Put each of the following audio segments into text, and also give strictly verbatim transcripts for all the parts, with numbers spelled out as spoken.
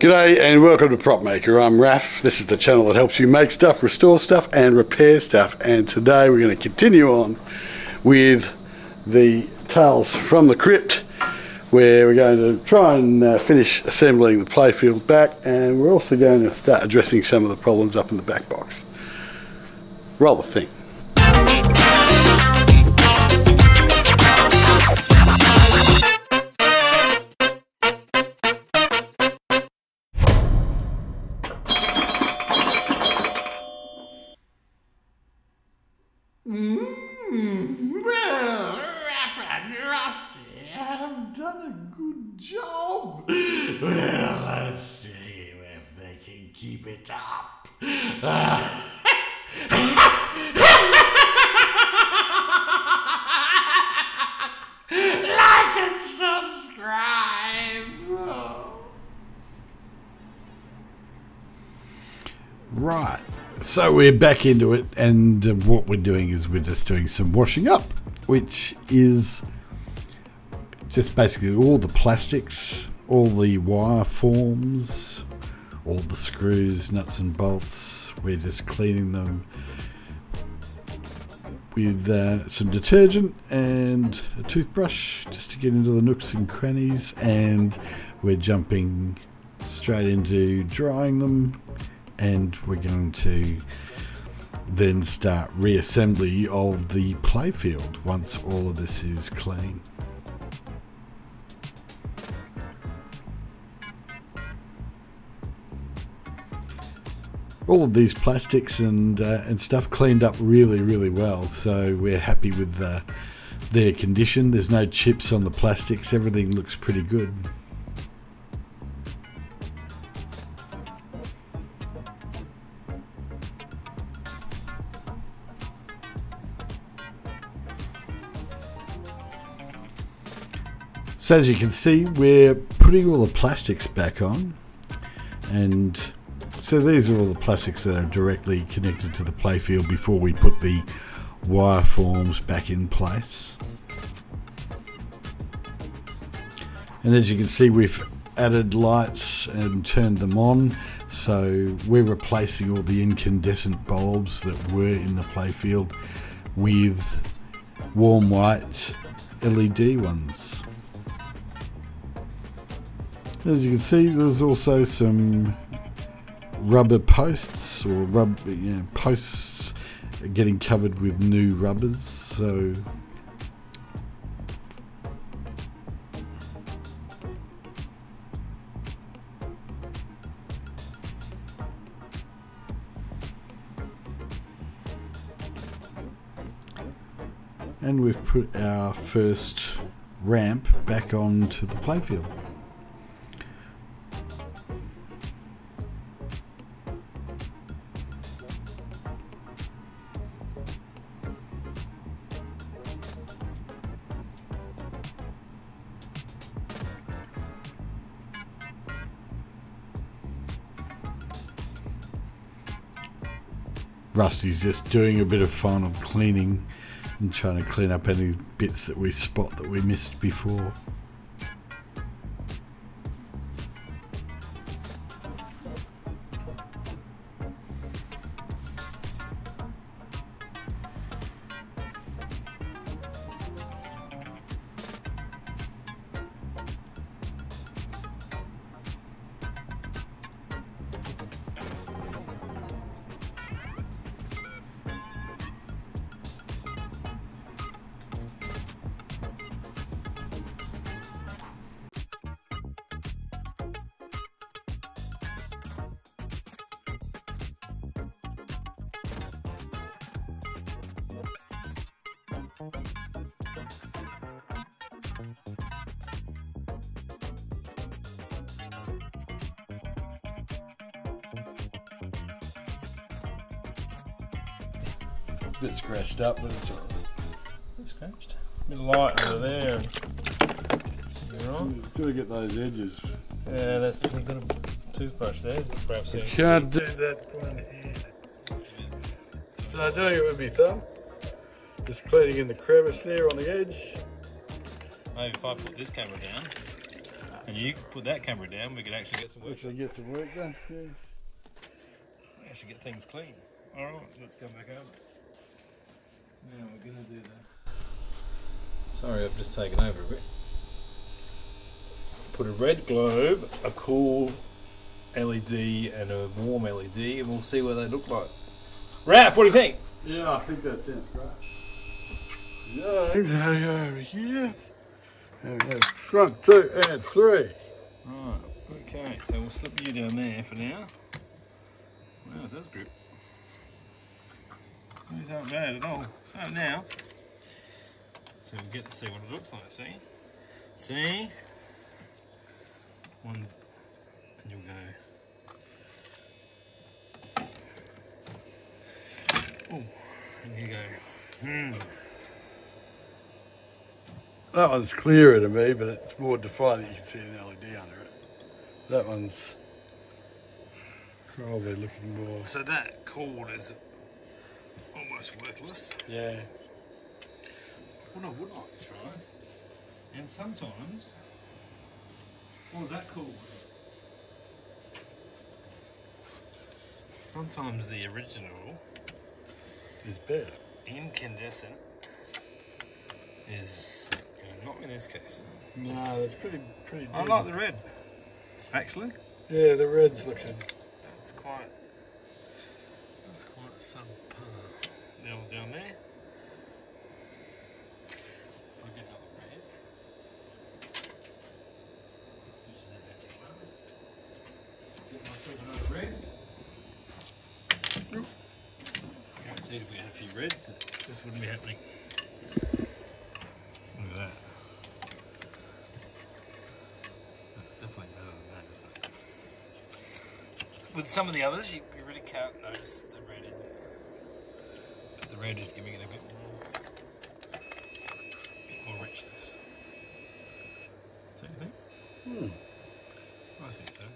G'day and welcome to Prop Maker. I'm Raf. This is the channel that helps you make stuff, restore stuff and repair stuff, and today we're going to continue on with the Tales from the Crypt, where we're going to try and uh, finish assembling the playfield back, and we're also going to start addressing some of the problems up in the back box. Roll the thing. Mm, well, Raf and Rusty have done a good job. Well, let's see if they can keep it up. Uh, like and subscribe. Oh. Right. So we're back into it, and what we're doing is we're just doing some washing up, which is just basically all the plastics, all the wire forms, all the screws, nuts and bolts. We're just cleaning them with uh, some detergent and a toothbrush just to get into the nooks and crannies, and we're jumping straight into drying them. And we're going to then start reassembly of the playfield once all of this is clean. All of these plastics and uh, and stuff cleaned up really, really well, so we're happy with uh, their condition. There's no chips on the plastics. Everything looks pretty good. So as you can see, we're putting all the plastics back on, and so these are all the plastics that are directly connected to the playfield before we put the wire forms back in place. And as you can see, we've added lights and turned them on, so we're replacing all the incandescent bulbs that were in the playfield with warm white L E D ones. As you can see, there's also some rubber posts or rub, you know, posts getting covered with new rubbers. So and we've put our first ramp back onto the playfield. Rusty's just doing a bit of final cleaning and trying to clean up any bits that we spot that we missed before. A bit scratched up, but it's all right. It's scratched. A bit light over there. You've got to get those edges. Yeah, that's the thing. Got a toothbrush there. So perhaps you can't do that one hand. So doing it with my thumb. Just cleaning in the crevice there on the edge. Maybe if I put this camera down. And you can put that camera down, we could actually get some work done. Get some work done, yeah. We actually get things clean. All right, let's come back over. Now we're gonna do that. Sorry, I've just taken over a bit. Put a red globe, a cool L E D and a warm L E D, and we'll see what they look like. Raph, what do you think? Yeah, I think that's it, right? Yeah, over here. And that's one, two, and three. Right, okay, so we'll slip you down there for now. Wow, it does grip. These aren't bad at all. So now, so we'll get to see what it looks like, see? See? One's, and you'll go. Oh, and you go. Mm. That one's clearer to me, but it's more defined. You can see an L E D under it. That one's probably looking more. So that cord is almost worthless. Yeah. What I would like to try, and sometimes, what was that called? Sometimes the original is better. Incandescent is. Not in this case. No, that's pretty, pretty good. I like the red, actually. Yeah, the red's looking. That's quite, that's quite subpar. Now we're down there. If I get another red. Get myself another red. Nope. I guaranteed if we had a few reds, this wouldn't be happening. Look at that. Definitely better than that, isn't it? With some of the others, you, you really can't notice the red in there. But the red is giving it a bit more, a bit more richness. So you think? Hmm. I think so.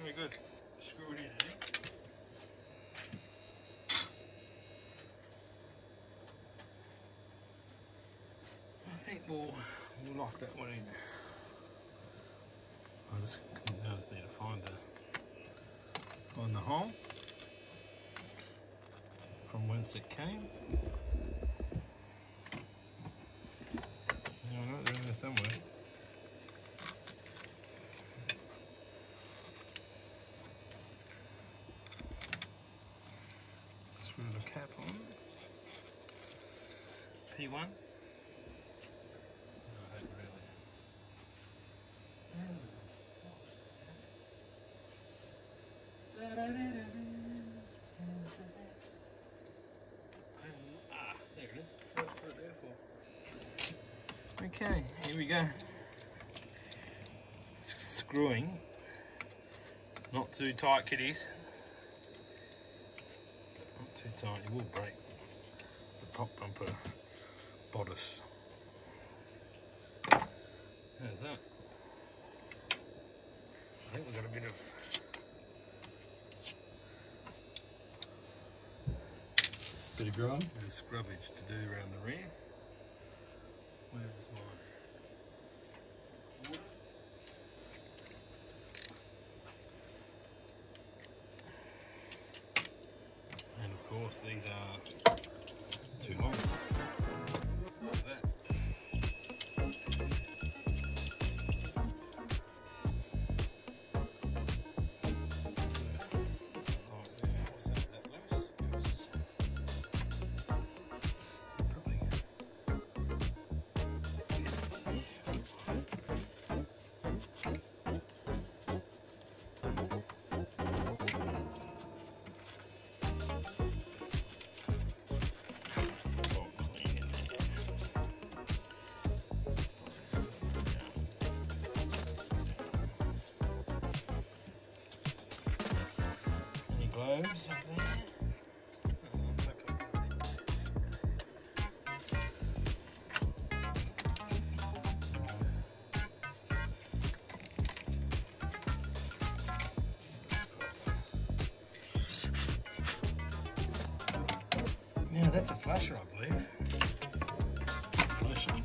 Very good. Screw it in, eh? I think we'll, we'll lock that one in. I just, I just need to find the, find the hole from whence it came. No, no, they're in there somewhere. Screw the cap on. P one. No, that really. Mm. Ah, there it is. That's what they're for. Okay, here we go. It's screwing. Not too tight, kiddies. Not too tight, you will break the pop bumper bodice. How's that? I think we've got a bit of bit of grime, bit of scrubbage to do around the rear. Where is mine? And of course these are too long. Like globes up there. Now that's a flasher, I believe. Flasher.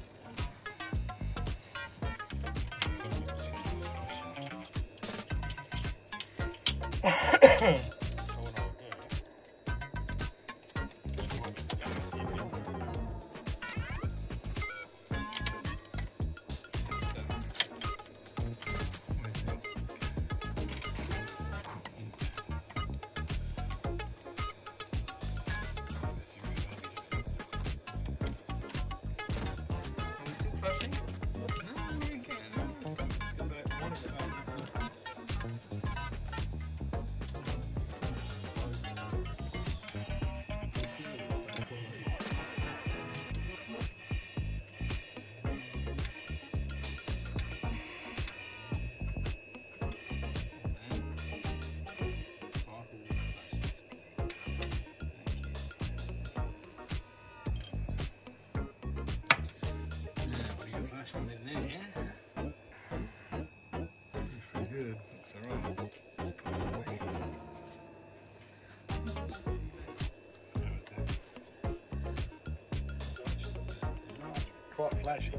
Quite flashy.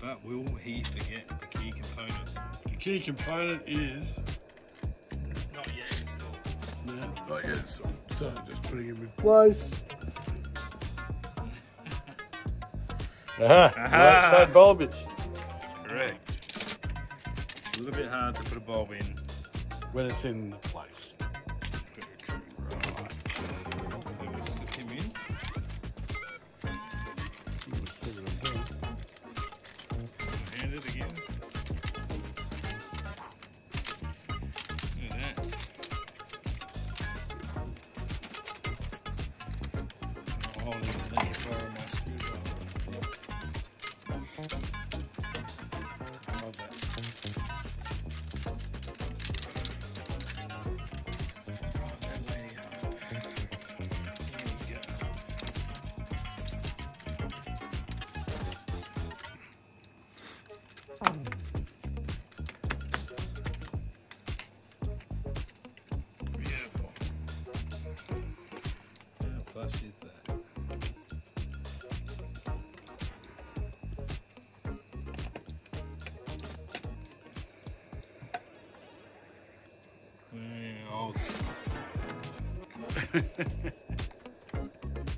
But will he forget the key component? The key component is not yet installed. No, not yet installed. So just putting him in place. Uh-huh. Aha! No bulb in. Correct. A little bit hard to put a bulb in when it's in the place. Right. So we'll stick him in. And it again. Look at that. Oh, there's a little fire in my screwdriver. I love that. Beautiful. How plush is that? Two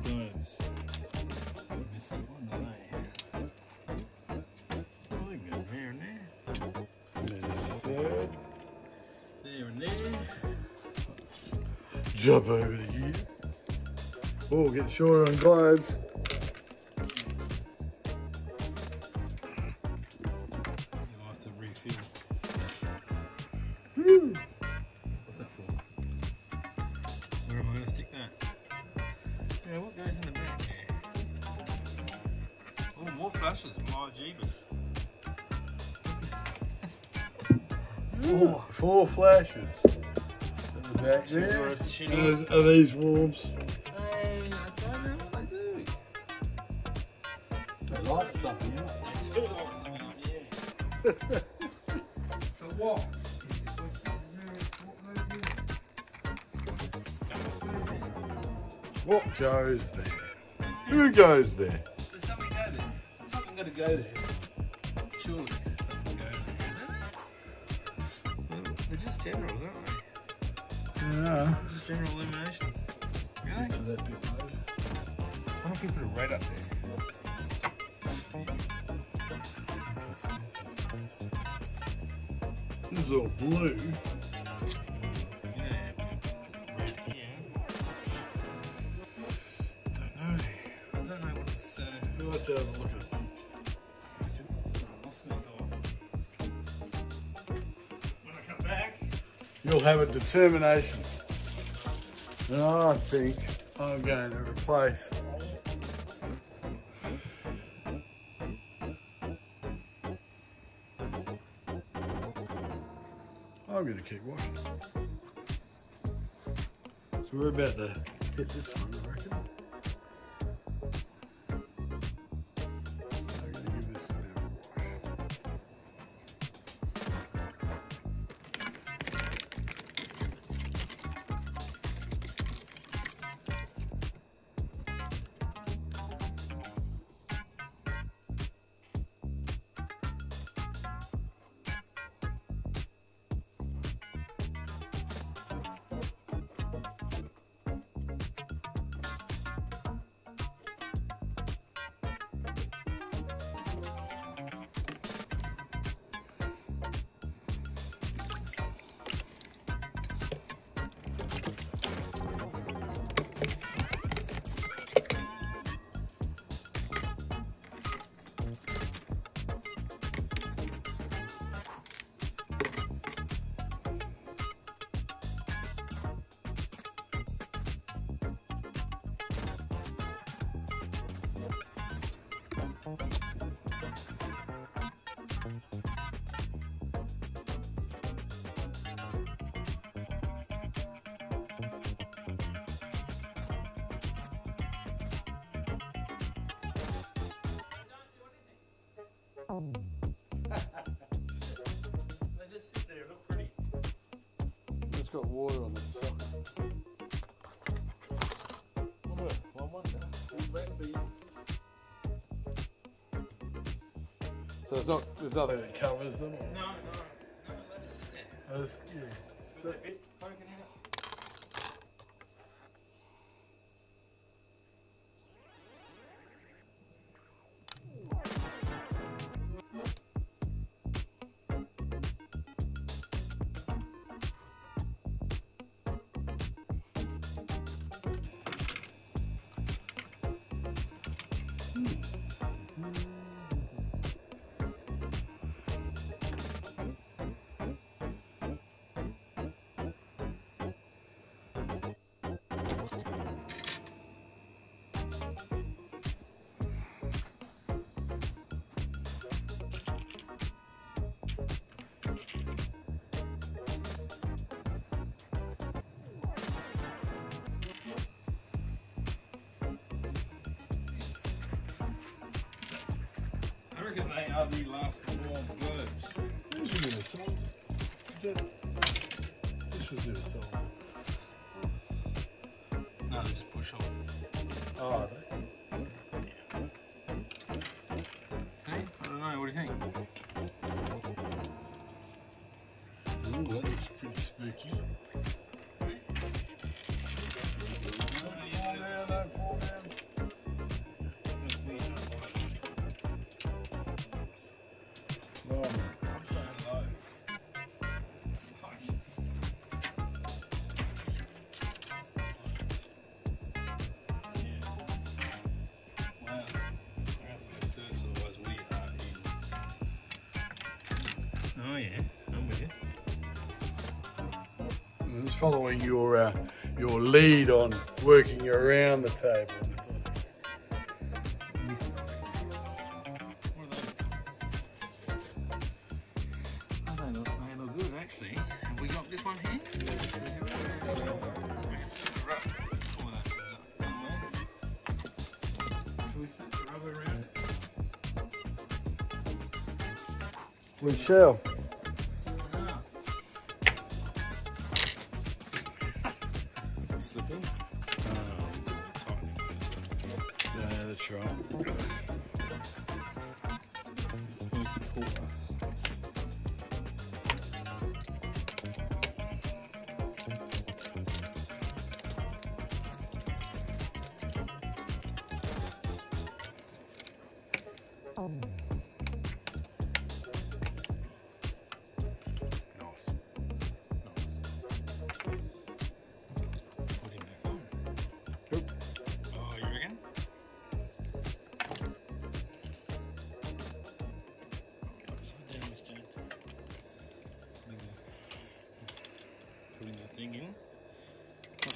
globes. I'm missing one today. Oh, we got here and there. There, there and there. Jump over to here. Oh, get shorter on globes. You'll have to refill. Woo. What's that for? Where am I going to stick that? Yeah, what goes in the back? Oh, more flashes, my jeebus. Four, four flashes in the back there. Are, are these warms? Hey, I don't know what they do. They light something up. They do light something up, yeah. For what? What goes there? Who goes there? There's something go there. There's something gotta go there. Surely something goes there, isn't it? They're just generals, aren't they? Yeah. Just general illumination. Really? So that bit low. Why don't we put a red up there? This is all blue. Let's have a look at it. I'll sneak off. When I come back, you'll have a determination. And I think I'm going to replace I'm going to keep watching. So we're about to get this one, I reckon. I'm going to give this a bit got water on the top. I'm gonna find one now. So it's not, there's nothing that covers them? Or? No, no, no, let it sit there. That's, yeah. So, that bit poking out. They are the last warm birds. This was in a song. That, this was in a song. No, they just push on. Oh, are they? Yeah. See? I don't know. What do you think? Ooh, that looks pretty spooky. Oh yeah, I'm with you. I was following your uh, your lead on working around the table. I thought, oh, they look, they look good actually. Have we got this one here? We can set the rubber. All that comes up somewhere. Should we set the rubber around it? We shall.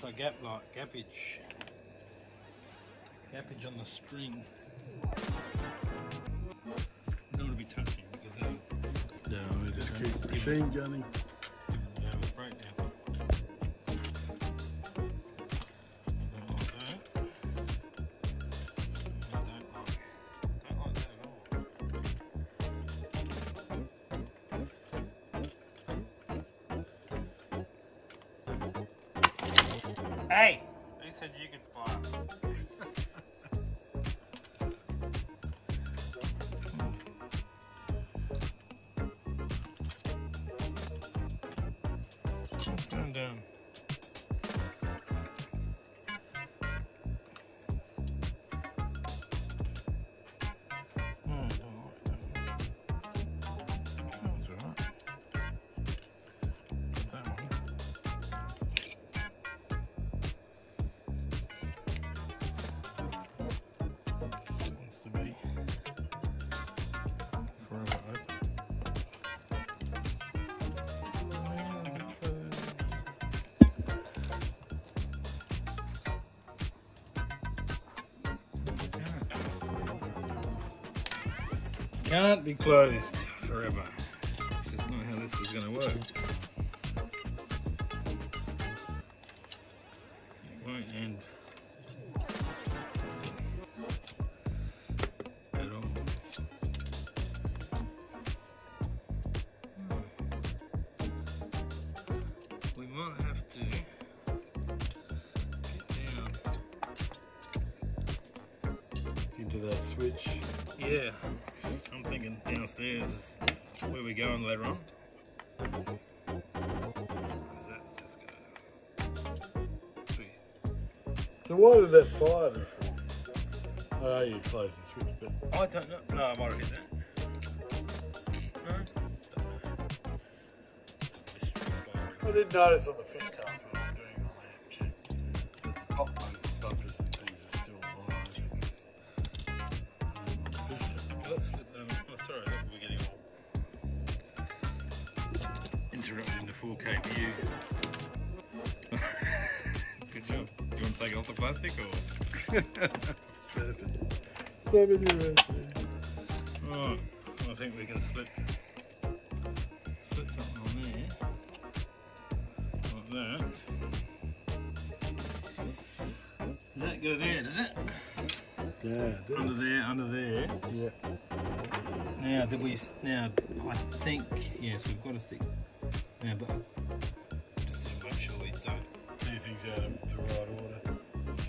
So gap like gappage, gappage on the spring. No one will be touching because they no, we just keep machine gunning. They have a breakdown. Hey! They said you could fly. Can't be closed forever. It's just not how this is going to work. It won't end at all. We might have to get down into that switch. Yeah. I'm thinking downstairs is where we're going later on. Because that's just going to be... So why did that fire there for? I know you closed the switch, but... I don't know. No, I might have hit that. No? Don't know. It's a mystery fire. I did notice on the fish cast what I'm doing on the lamp check that the pop bumpers and things are still alive. Let's slip them. Oh, sorry, look, we're getting all interrupted in the four K view. Good job. Do you want to take off the plastic or? Perfect. Oh, I think we can slip slip something on there like that. Does that go there? Does it? Yeah. Under there, under there. Yeah. Now, did we? Now, I think yes, we've got to stick. Now, but just to make sure we don't do things out of the right order. Or the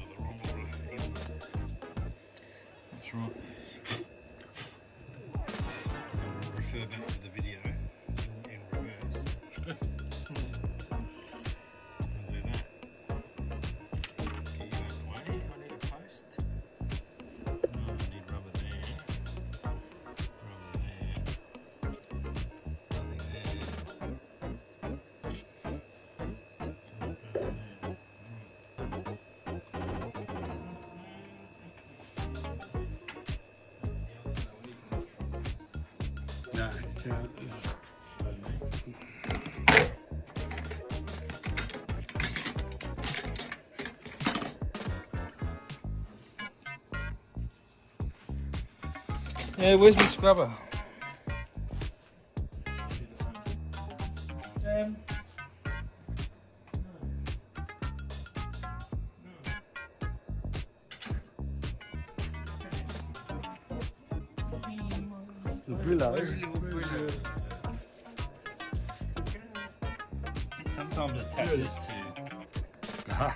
wrong order. That's right. I'll refer back to the video in reverse. Yeah. Yeah, where's my scrubber? Um. The pillow. Sometimes it attaches to. Aha.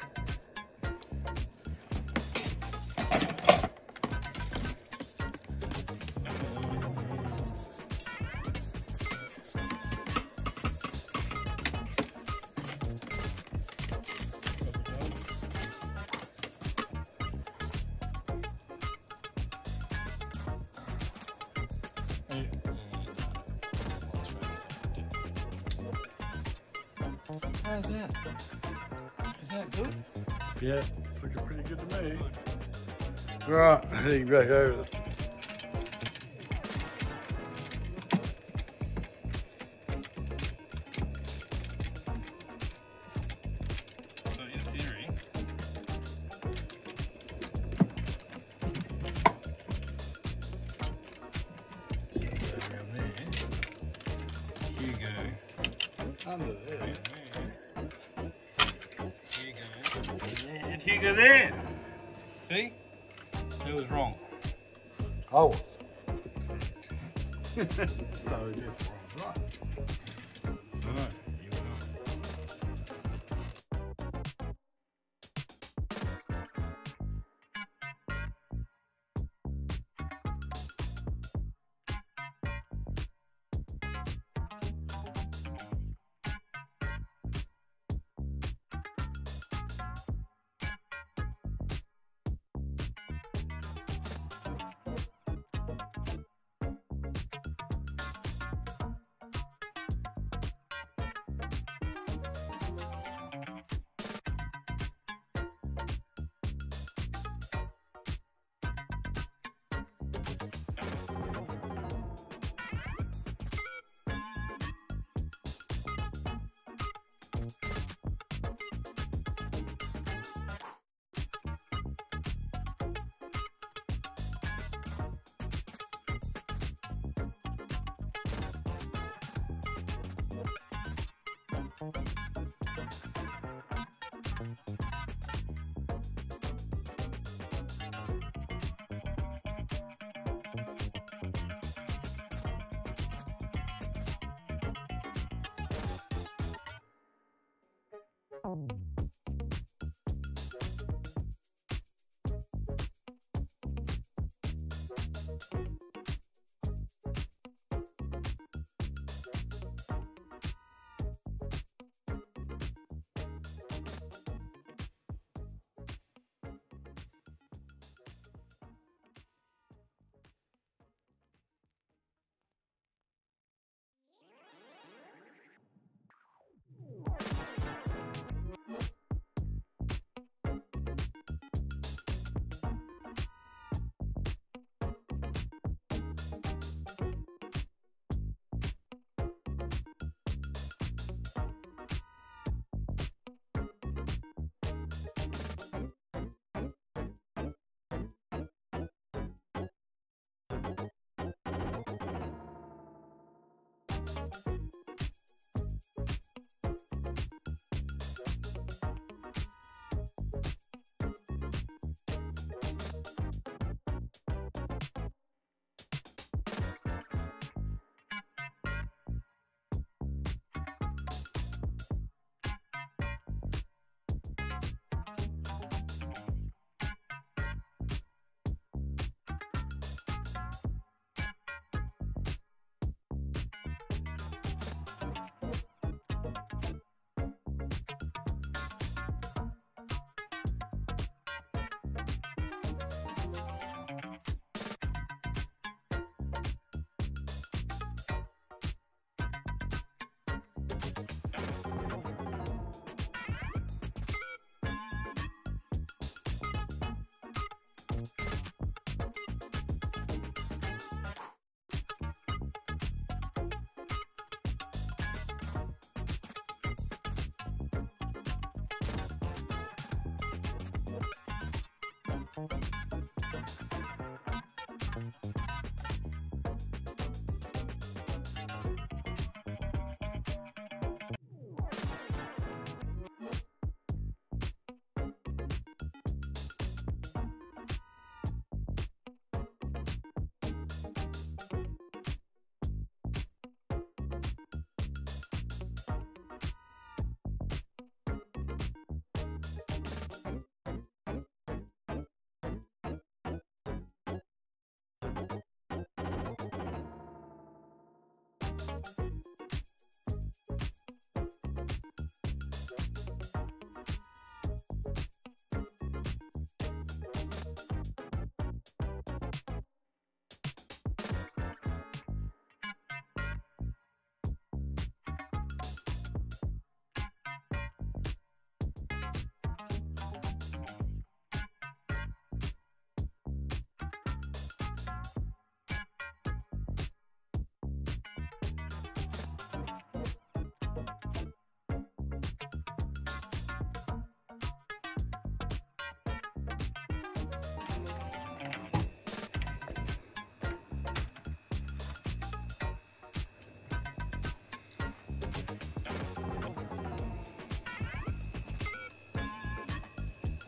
How's that? Is that good? Yeah, it's looking pretty good to me. Right, heading back over. So in theory, around there, Hugo, under there. Hugo there. See? Who was wrong? I was. So therefore I was right. All right.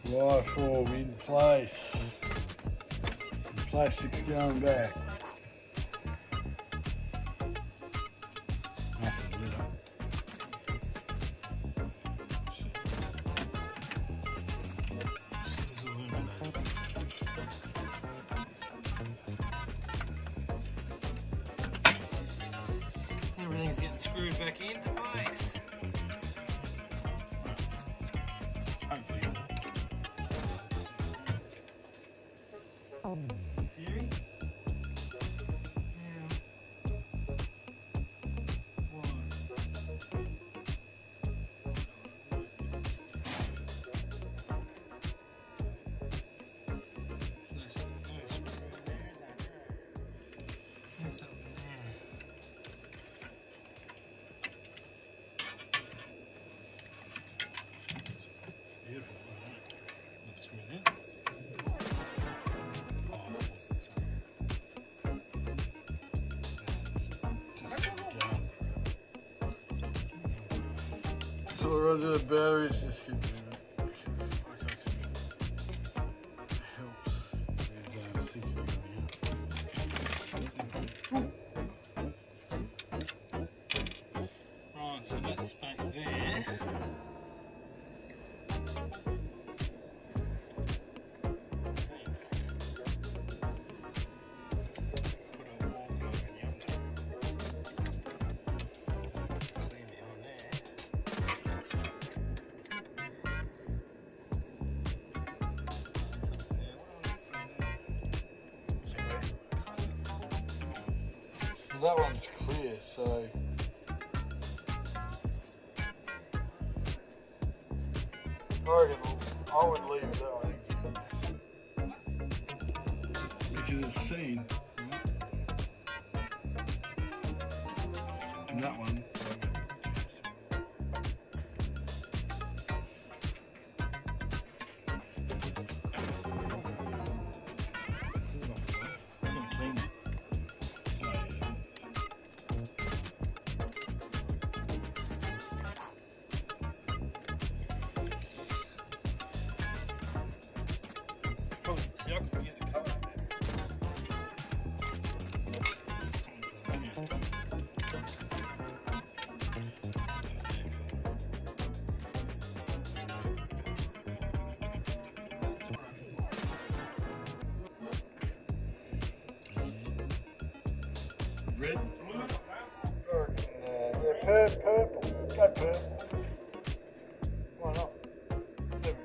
Waterfall in place. The plastic's going back. Nice and lit up. Everything's getting screwed back into place. So we're under the batteries, just keep doing it because I can't keep it. Helps. And uh, sinking everything up. Sinking. Right, so that's back there. that one's clear, so... I reckon I would leave that one in. Because it's seen. And that one. See, I can use the cover on there. Red? Or, uh, yeah, purple. Go purple. Why not? Yeah.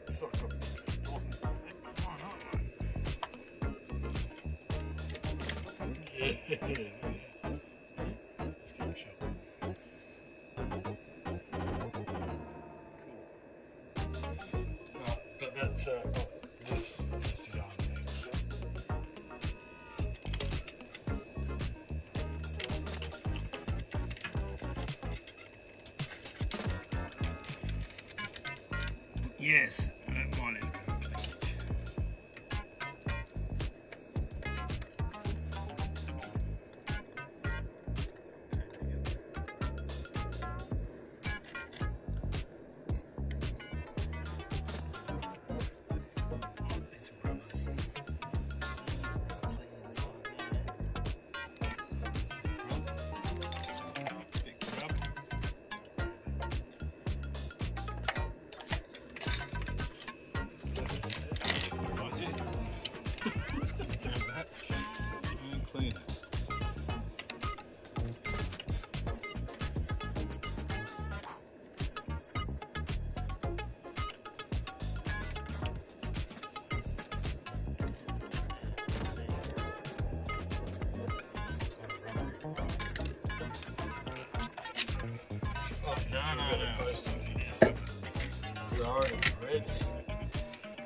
No, no, no. Sorry, Reds.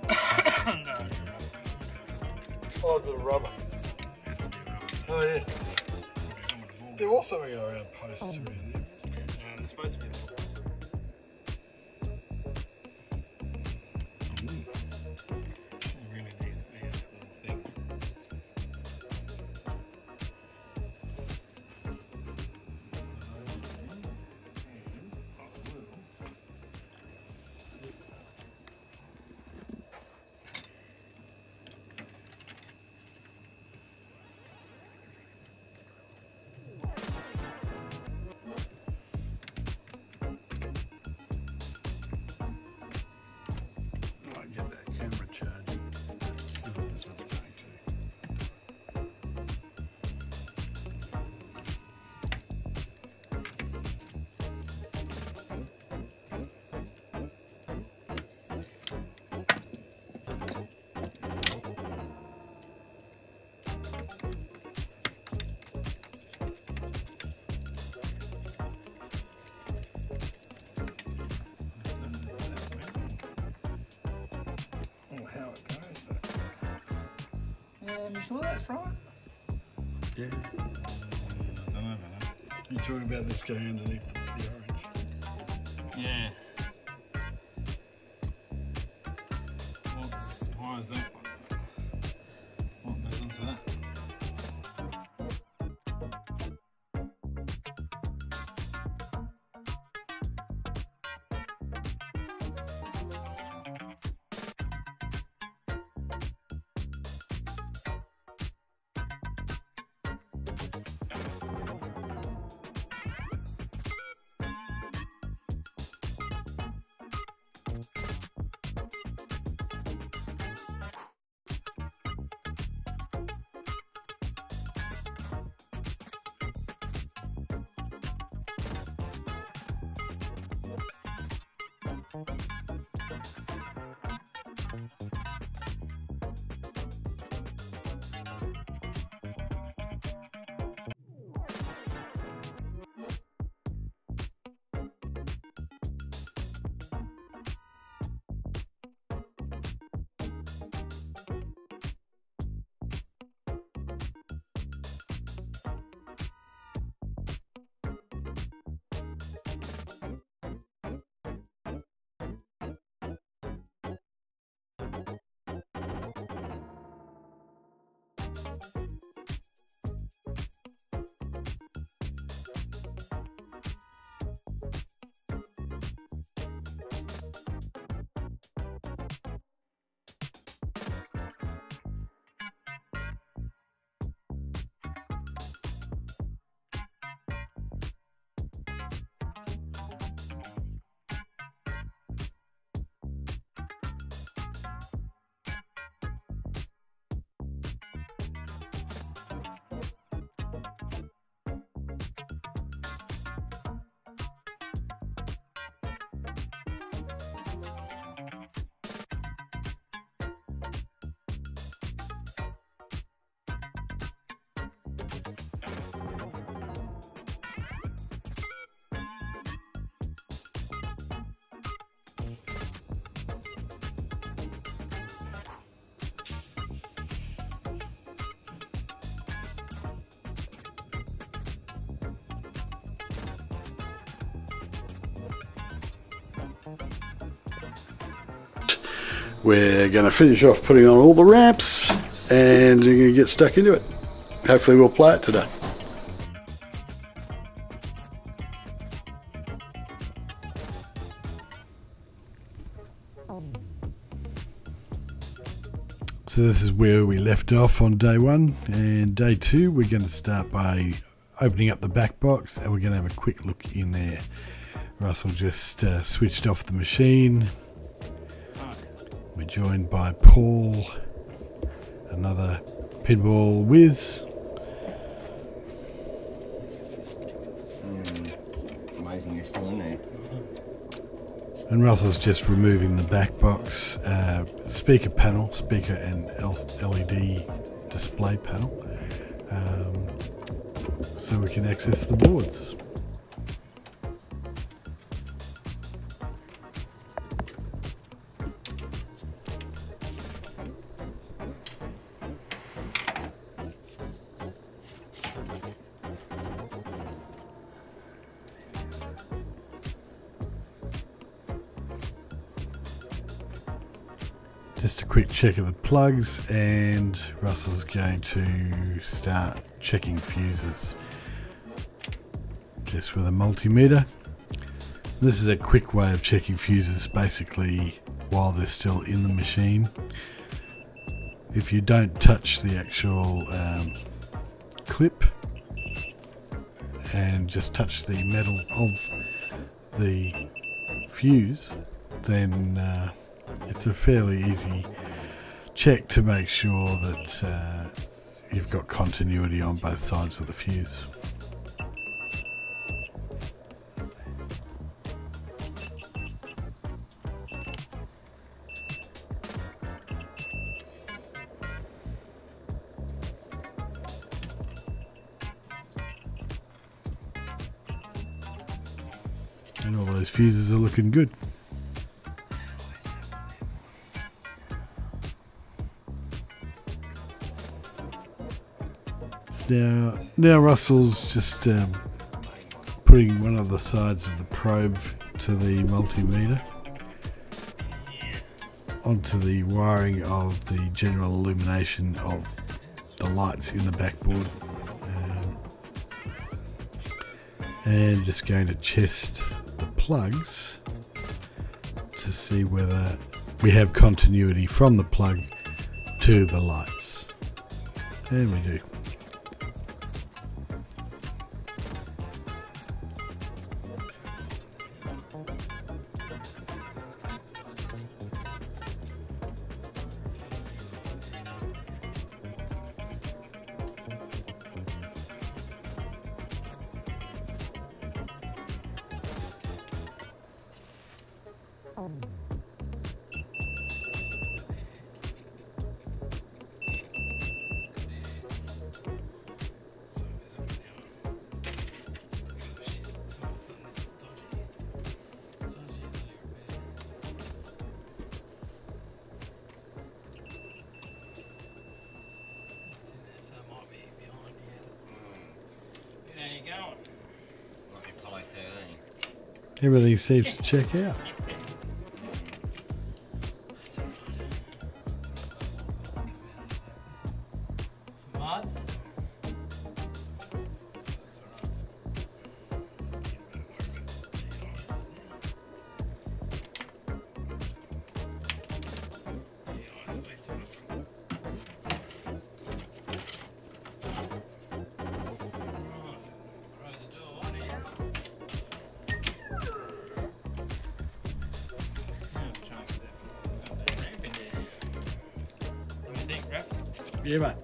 No, no, no. Oh, the rubber. It has to be rubber. Oh, yeah. There was something around posts around there. No, they're supposed to be the You sure that's right? Yeah. I don't know about that. You're talking about this guy underneath the orange? Yeah. What's, why is that one? What goes on to that? We're going to finish off putting on all the ramps and you're going to get stuck into it. Hopefully we'll play it today. So this is where we left off on day one, and day two we're going to start by opening up the back box and we're going to have a quick look in there. Russell just uh, switched off the machine. We're joined by Paul, another pinball whiz. Mm, amazing they're still in there. And Russell's just removing the back box, uh, speaker panel, speaker and L E D display panel, um, so we can access the boards. Just a quick check of the plugs, and Russell's going to start checking fuses just with a multimeter. This is a quick way of checking fuses basically while they're still in the machine. If you don't touch the actual um, clip and just touch the metal of the fuse, then uh, it's a fairly easy check to make sure that uh, you've got continuity on both sides of the fuse. And all those fuses are looking good. Now, now Russell's just um, putting one of the sides of the probe to the multimeter onto the wiring of the general illumination of the lights in the backboard, um, and just going to test the plugs to see whether we have continuity from the plug to the lights, and we do. Everything seems to check out. Yeah, mate.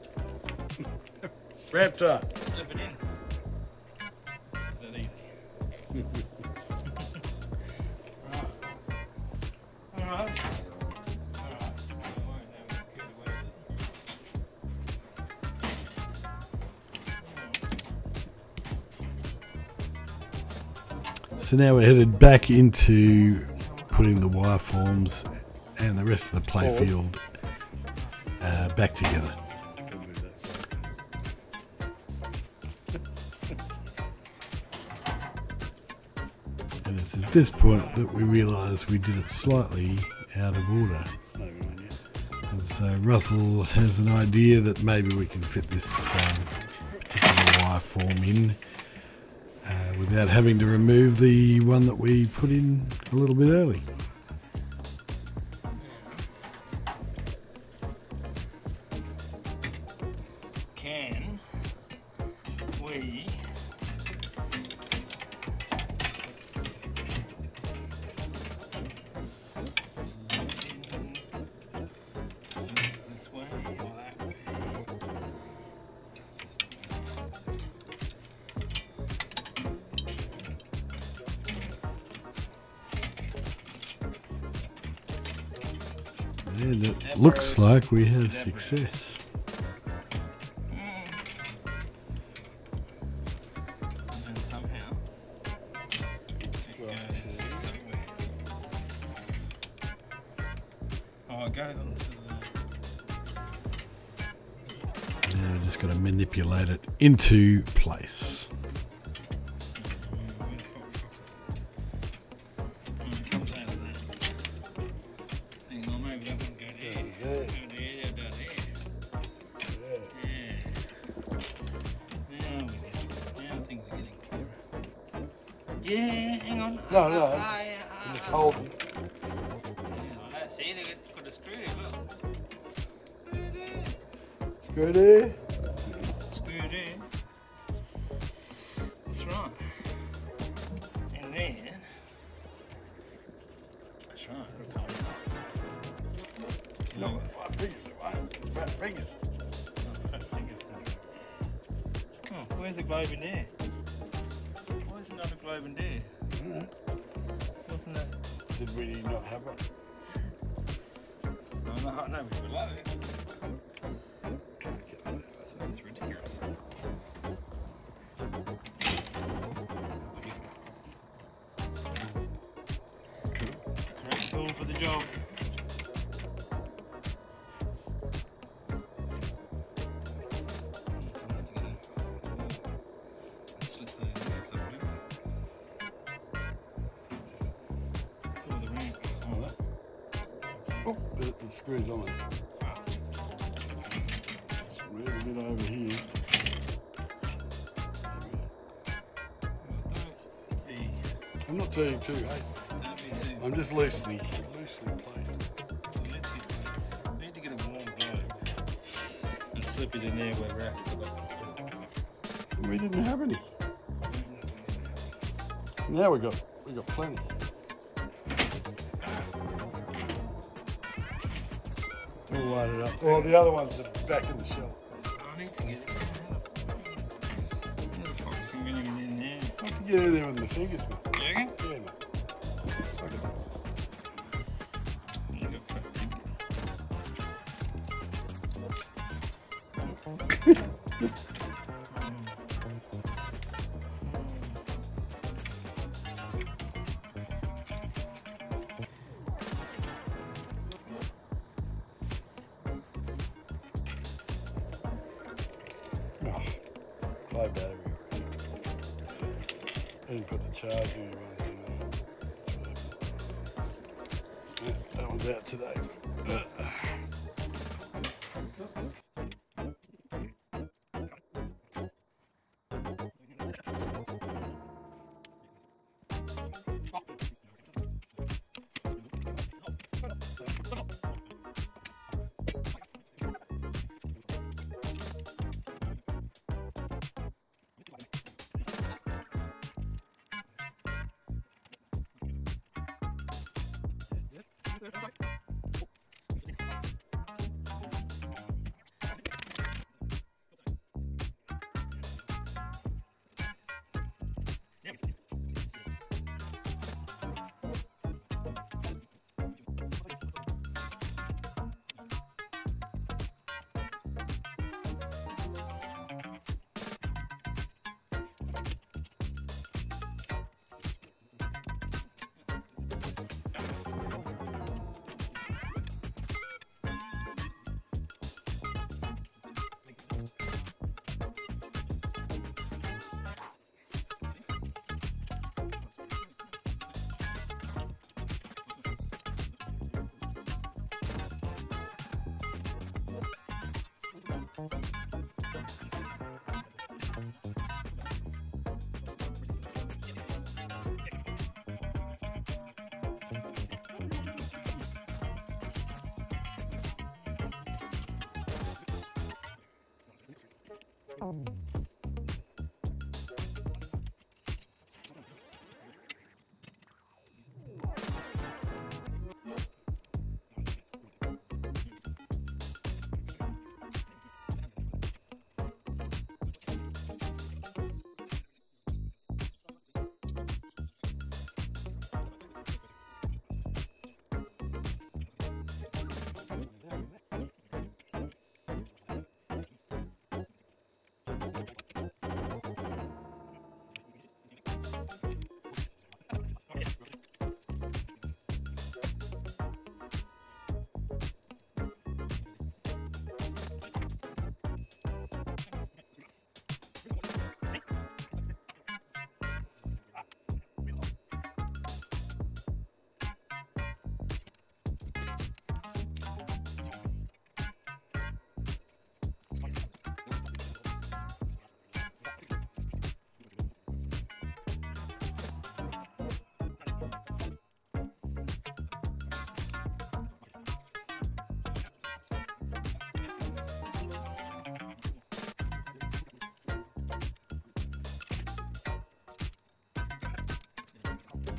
Wrapped up. Slip it in. Is that easy? Alright. Alright. Alright. I won't have a good way with it. So now we're headed back into putting the wire forms and the rest of the playfield uh, back together. And it's at this point that we realise we did it slightly out of order. So Russell has an idea that maybe we can fit this um, particular wire form in uh, without having to remove the one that we put in a little bit early. And it looks like we have success. Now we're just going to manipulate it into place. Yeah, hang on. No, no, uh, uh, uh, just hold it. Yeah, see, they got a screw there, look. Screw there. Screw there. That's right. And then, that's right, it'll come out. No, my fingers are right. Fat fingers. Oh, fat fingers then. Oh, where's the globe in there? Another globe in there. Mm-hmm. Wasn't it? Did we not have it? No, no, no, we were low. Can't get that. That's, that's ridiculous. Correct tool for the job. Oh, the, the screw's on it. Just move a bit over here. I'm not turning too, hey? I'm just loosening. Loosely placed. We need to get a warm globe and slip it in there where we're at. We didn't have any. Now we got we got plenty. We'll light it up. Well, the other one's back in the shell. I need to get it. Where the fuck's going to get in there? I can get in there with my fingers, mate. You reckon? Yeah, mate. Look at that. Look at I didn't put the charger in or anything. That one's out today.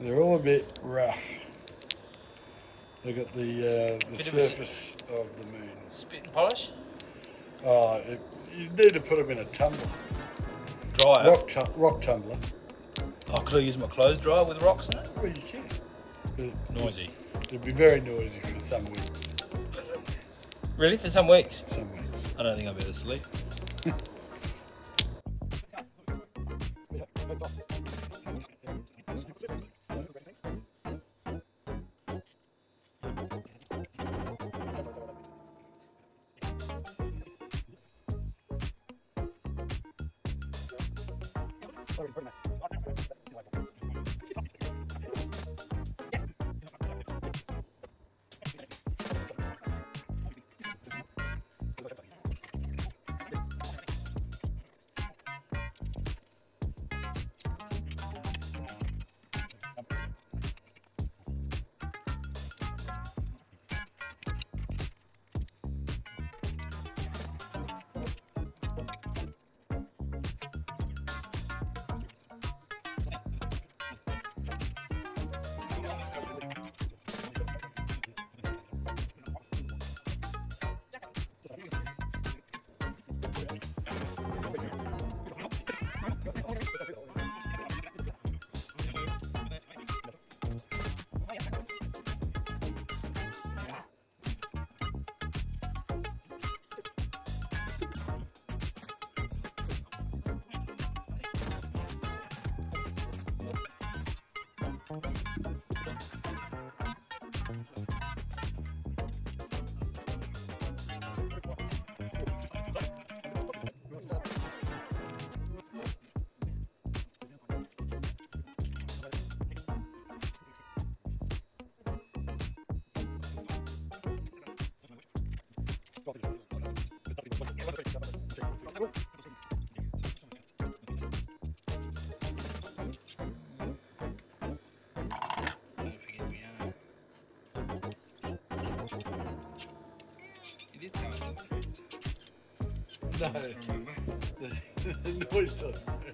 They're all a bit rough. Look at the uh, the surface of, of the moon. Spit and polish? Oh, it, you need to put them in a tumbler. Dryer? Rock, tu rock tumbler. Oh, could I use my clothes dryer with rocks in it? Well, you can. It, noisy. It'd be very noisy for some weeks. Really? For some weeks? Some weeks. I don't think I'd be able to sleep. No, I don't remember. The noise doesn't matter.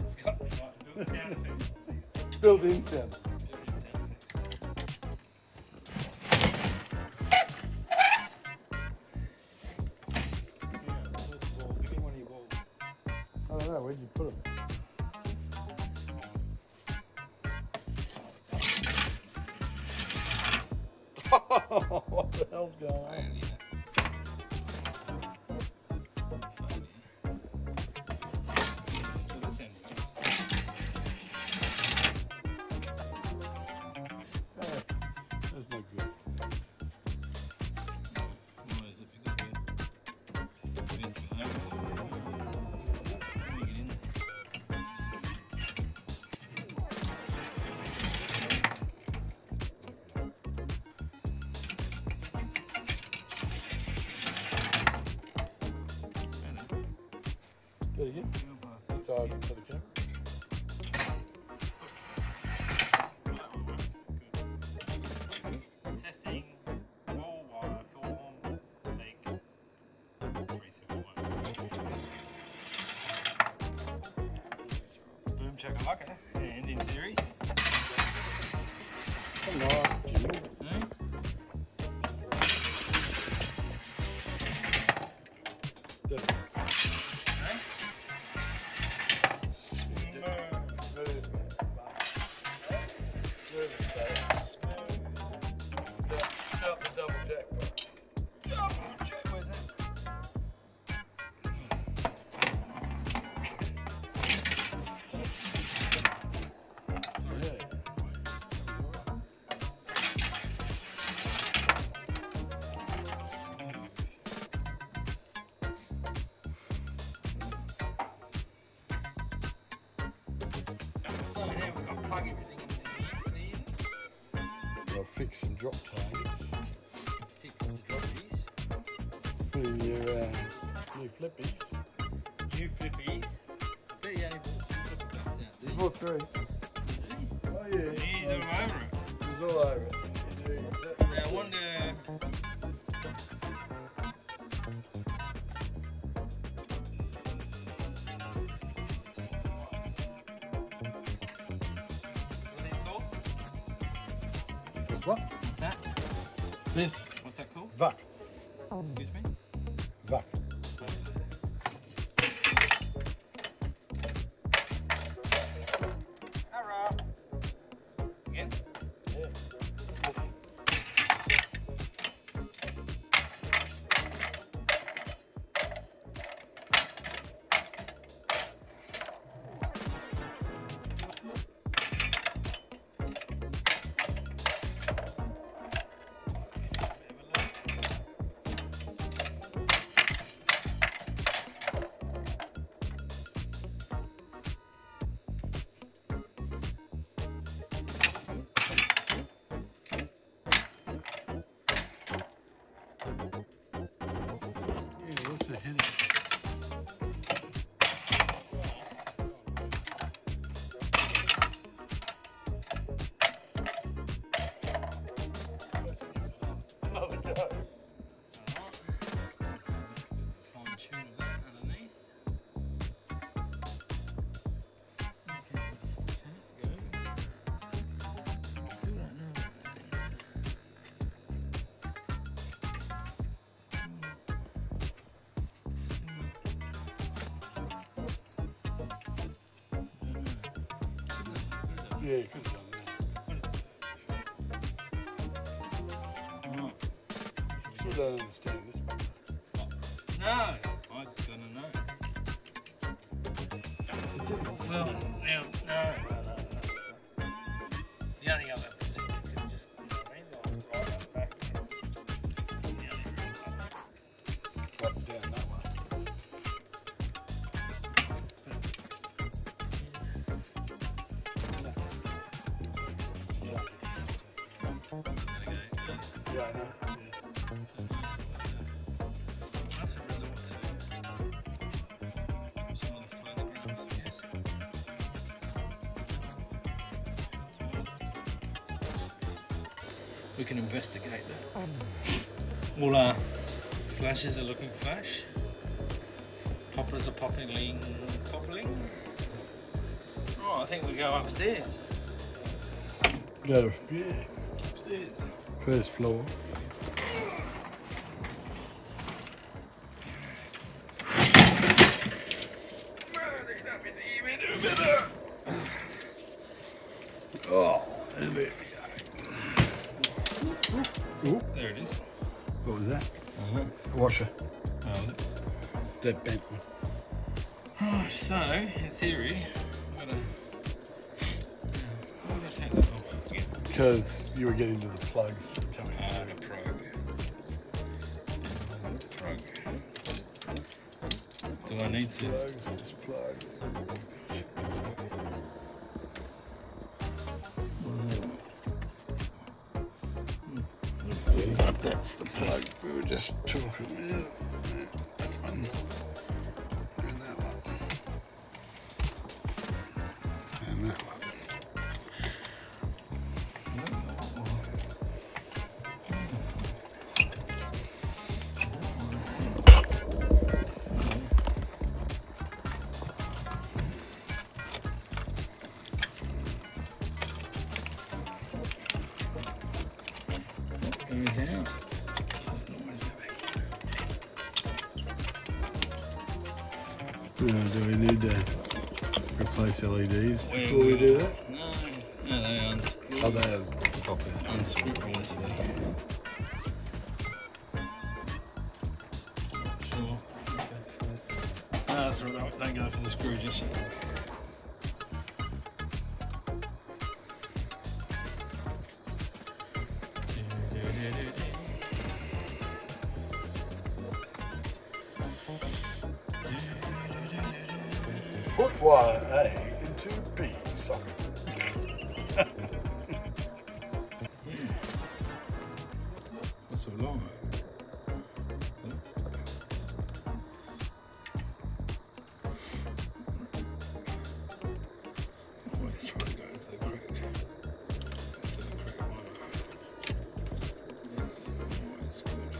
It's got a lot of built-in sound effects. Built-in sound. Built-in sound effects. Yeah, that's a ball. Give me one of your balls. I don't know, where'd you put them? Oh, what the hell's going on? Chakalaka, and in theory. Hello, Jimmy. Hey? I'll fix some drop ties. Fix the droppies. Put in your uh, new flippies. New flippies. I bet you only bought two flipper guns out there. You bought three. Oh yeah. He's yeah, um, all over it. He's all over it. Now I wonder... What? What's that? This. What's that called? Vac. Oh. Excuse me? Vac. Hurrah! Again? Yeah. Yeah, you could have done that. I still don't understand this one. No, I don't know. Well, no, no, no, no, no. The only other position you could just, you know what I mean? Like, right up back. That's the only room. Drop down that way. Yeah, I know. Yeah. we can investigate that. All our flashes are looking flash. Poplars are popping, popping. Oh, I think we go upstairs. Go yeah. upstairs. First floor. Oh, there we go. There it is. What was that? Mm-hmm. Washer. Oh. Dead bent one. Oh, so, in theory, I'm going to take that off again. Because you were getting to the plugs coming through. Uh, the probe. The probe. Do I need to? Plugs, it's plugged. That's the plug we were just talking about. That one. And that one. And that one. That one. That one. No, do we need to replace L E Ds before we do that? No, no, they are unscrewable. Oh, they are proper. Unscrewable, is they? Sure. Okay. No, that's all right. Don't go for the screw just yet. Put wire A into B socket. That's so long. Let's try to go for the correct. That's the correct one. Yes, that's good.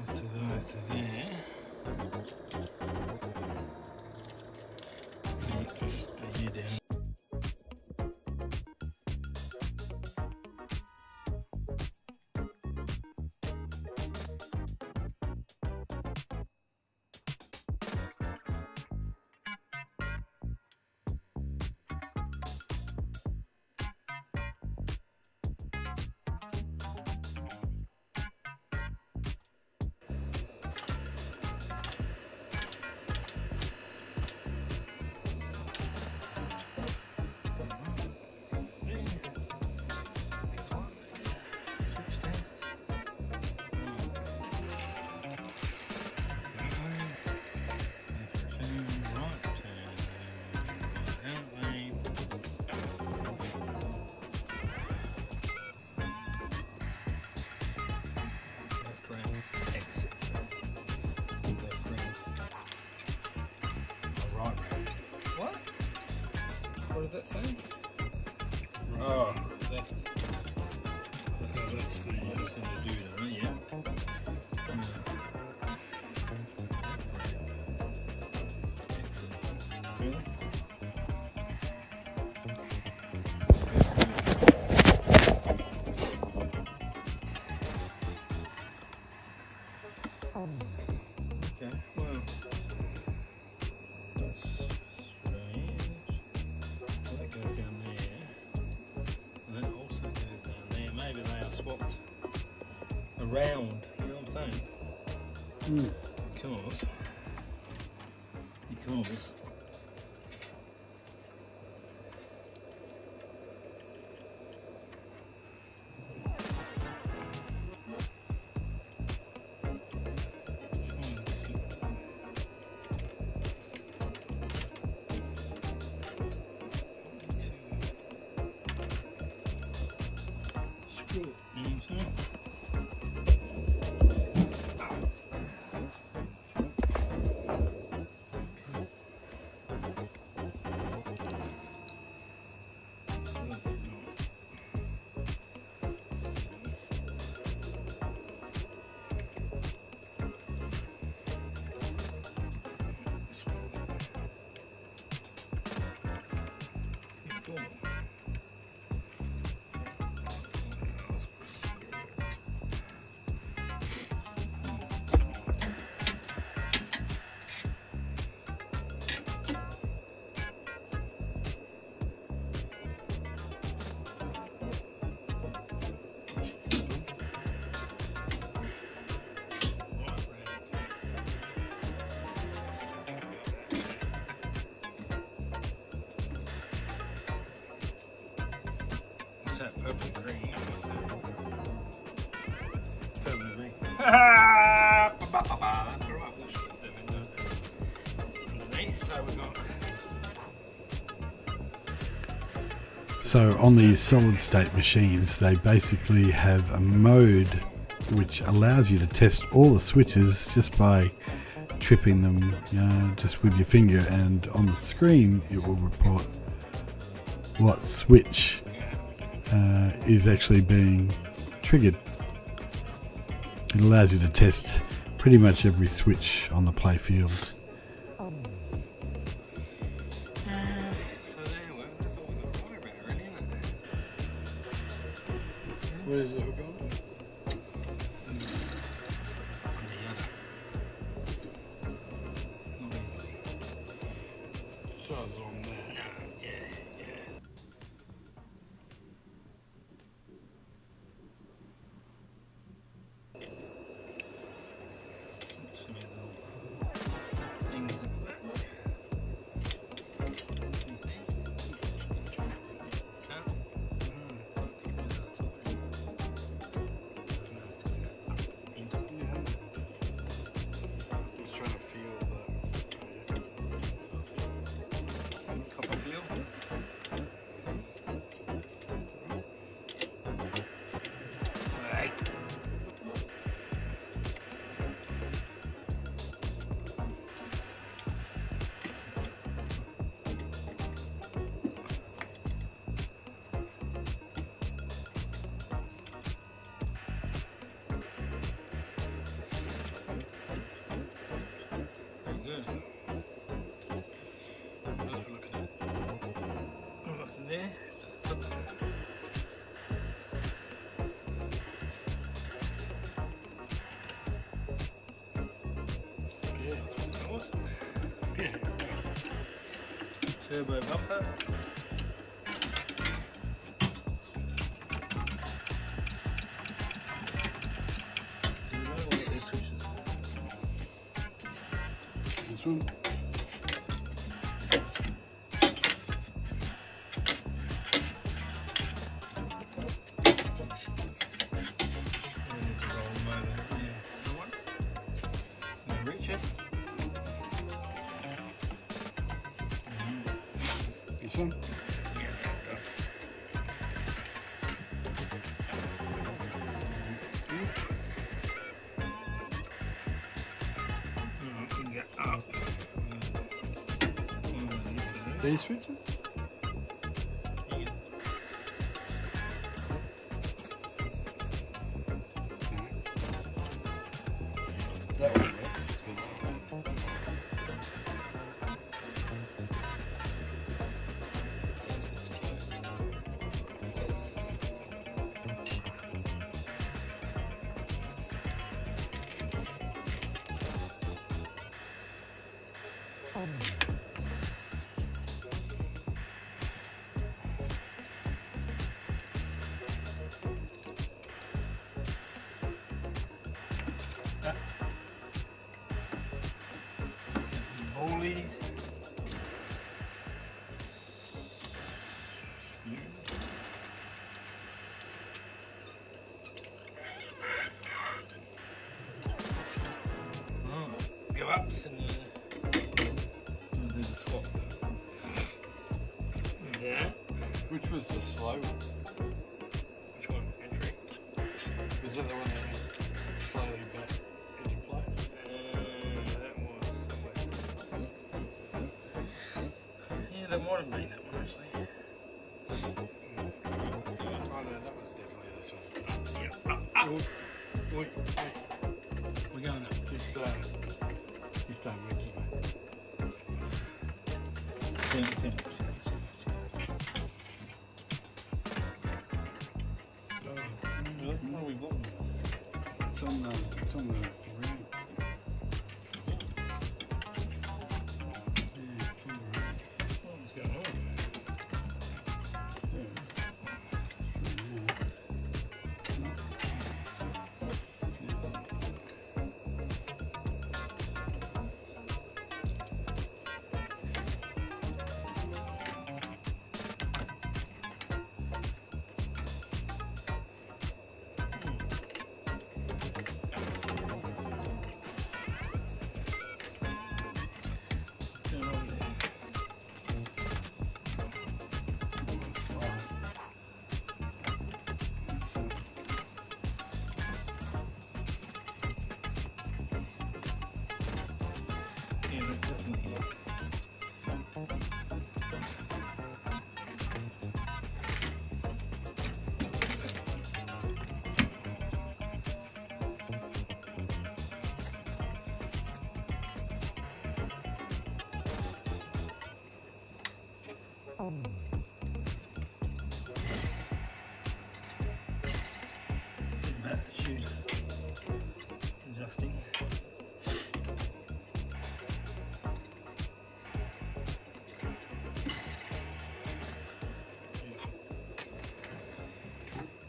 Those to those to there. What did that say? Oh, left. That's, so that's the nice thing to do, though, right? Yeah. Mm. Excellent. Really? Okay, well. That's goes down there, and that also goes down there. Maybe they are swapped around, you know what I'm saying? Mm. Because, because, you know what I'm saying? Okay. It's that purple green. Is it? Purple green. Ha ba ba ba ba. That's alright, we'll shoot them in the, underneath. So we've got. So on these solid state machines, they basically have a mode which allows you to test all the switches just by tripping them, you know, just with your finger, and on the screen it will report what switch uh, is actually being triggered. It allows you to test pretty much every switch on the playfield. What is it? Turbo bumper. Do you know what these switches are? This one. These switches? Yeah. That one works. Um. Ups and then do the swap. Yeah. Which was the slow one? Which one? Entry? Was that the one that went slowly back into place? Uh, that was somewhere. Yeah, that might have been that one actually. Let's go. Oh no, that was definitely this one. Yeah. Up, up. Ooh. Ooh. We're going up. This, uh, Time, same, same, same, same. Oh, what are we blowing? It's on the, it's on the ramp. Yeah, it's on the ramp. Oh, it's got oil. of me.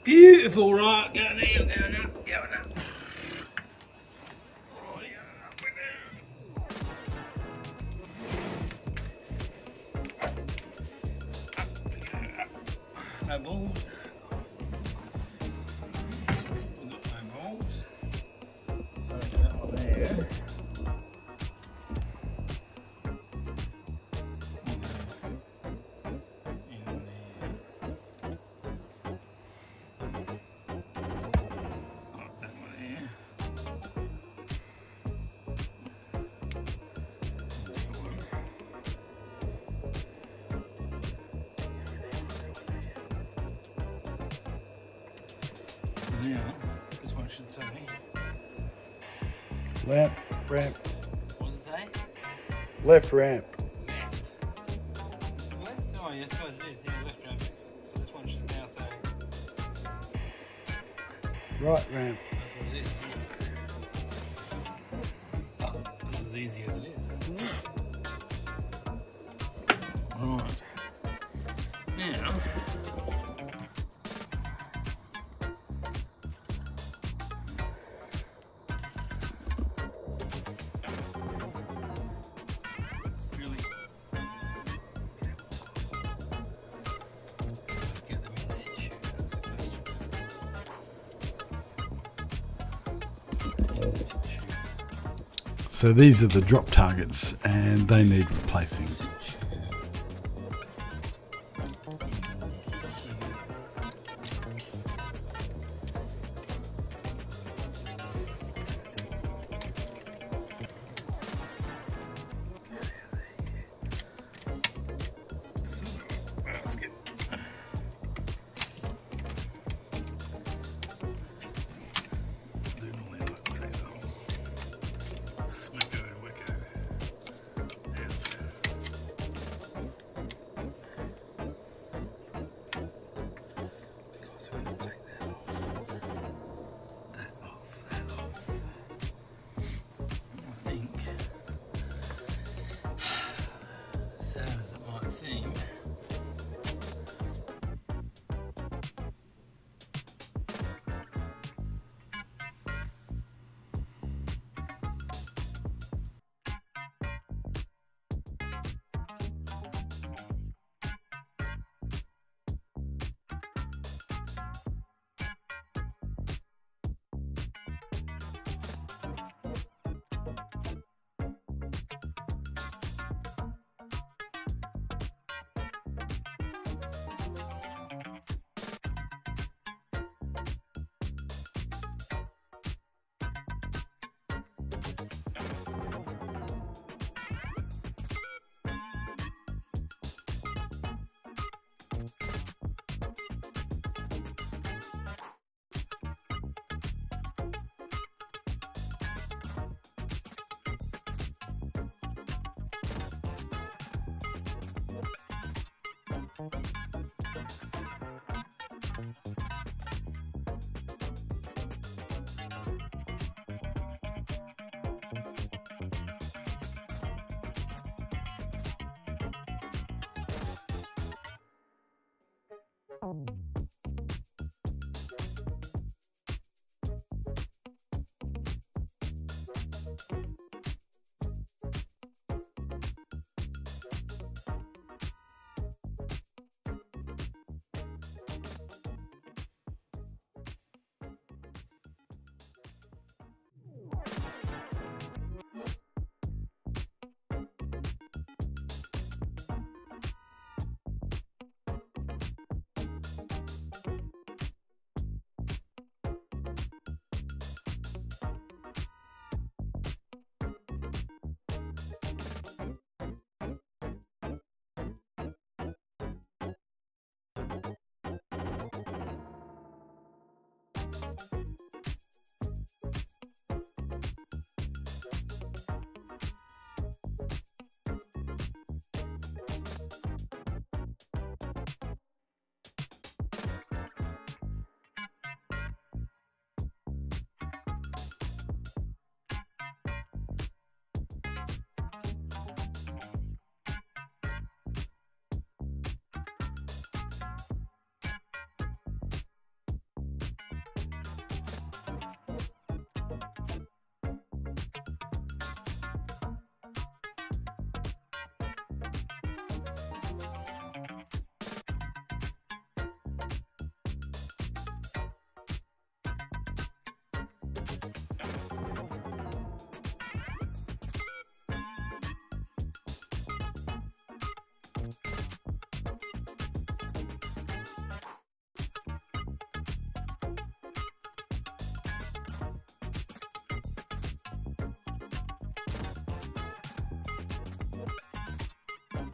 Beautiful, right? Going in, going up, going up. Oh, yeah, up and down. Up, going up. No balls. We've got no balls. So that one there. Now, this one should say. Left ramp. What does it say? Left ramp. Left. Left? Oh, yeah, I suppose it is. Yeah, left ramp. So this one should now say. Right ramp. That's what it is. Oh, this is easy as it is. Right. Now. So these are the drop targets and they need replacing.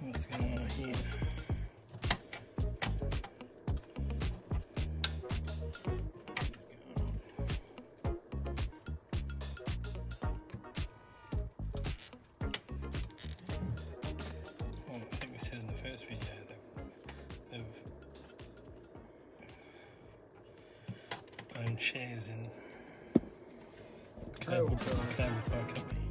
What's going on here? Well, I think we said in the first video they've, they've owned shares in Cable Car Company.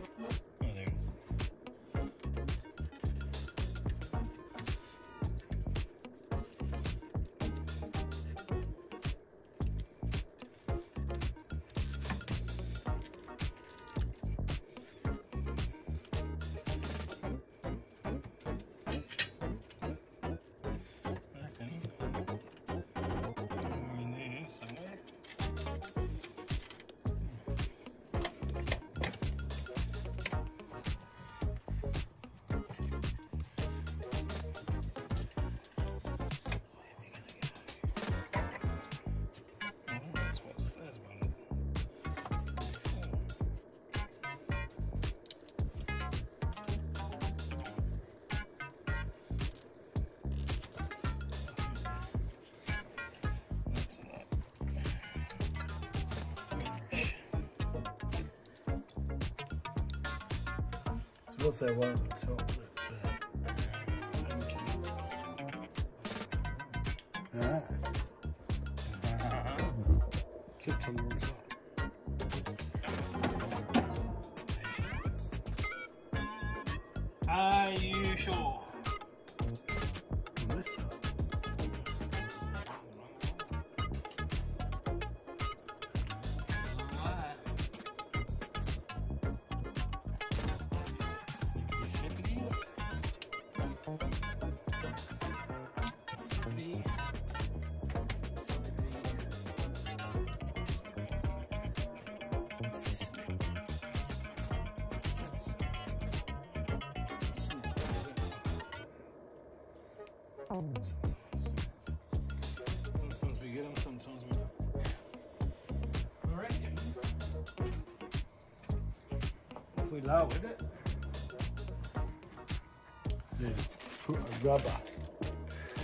was there one at the top that's uh, ah, kept on the top. Are you sure? Sometimes. Sometimes we get them, sometimes we don't. All right. If we lowered it, yeah, put a rubber.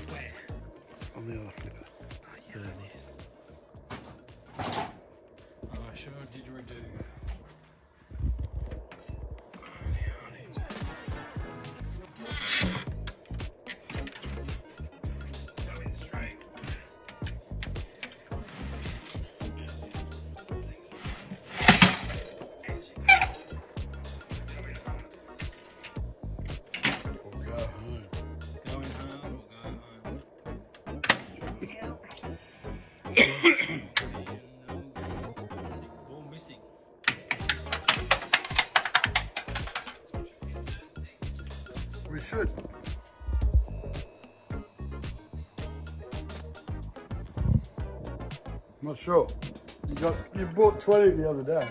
Where? On the other flipper. Oh, yes, yeah. I did. Oh, I sure did redo. We should. Not sure. You got you bought twenty the other day.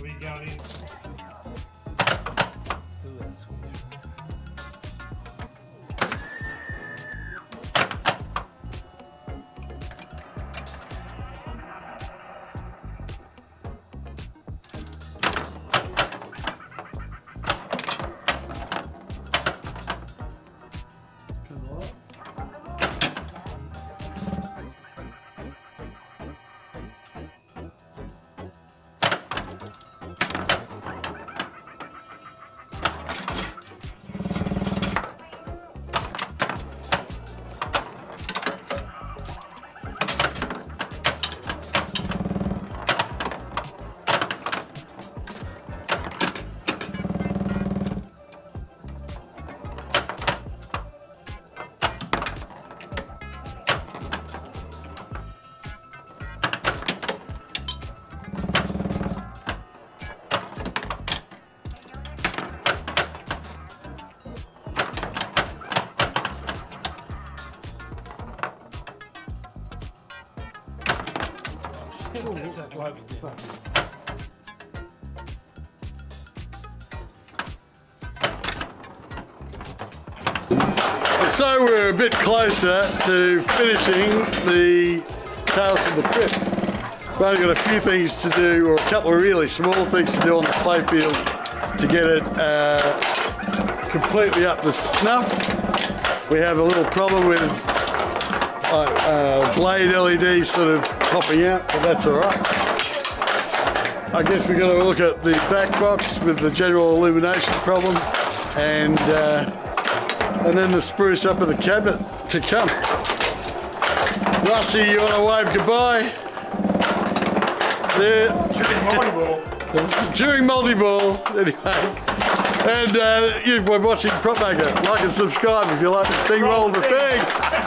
We got it. So that's weird. Why we did. So we're a bit closer to finishing the Tales from the Crypt. We've only got a few things to do, or a couple of really small things to do on the playfield to get it uh, completely up to snuff. We have a little problem with uh, uh, blade L E Ds sort of popping out, but that's all right. I guess we're going to look at the back box with the general illumination problem, and uh, and then the spruce up of the cabinet to come. Rusty, you want to wave goodbye? There. During multi-ball. During multi-ball, anyway. And uh, you've been watching Prop Maker. Like and subscribe if you like this thing. Roll the thing.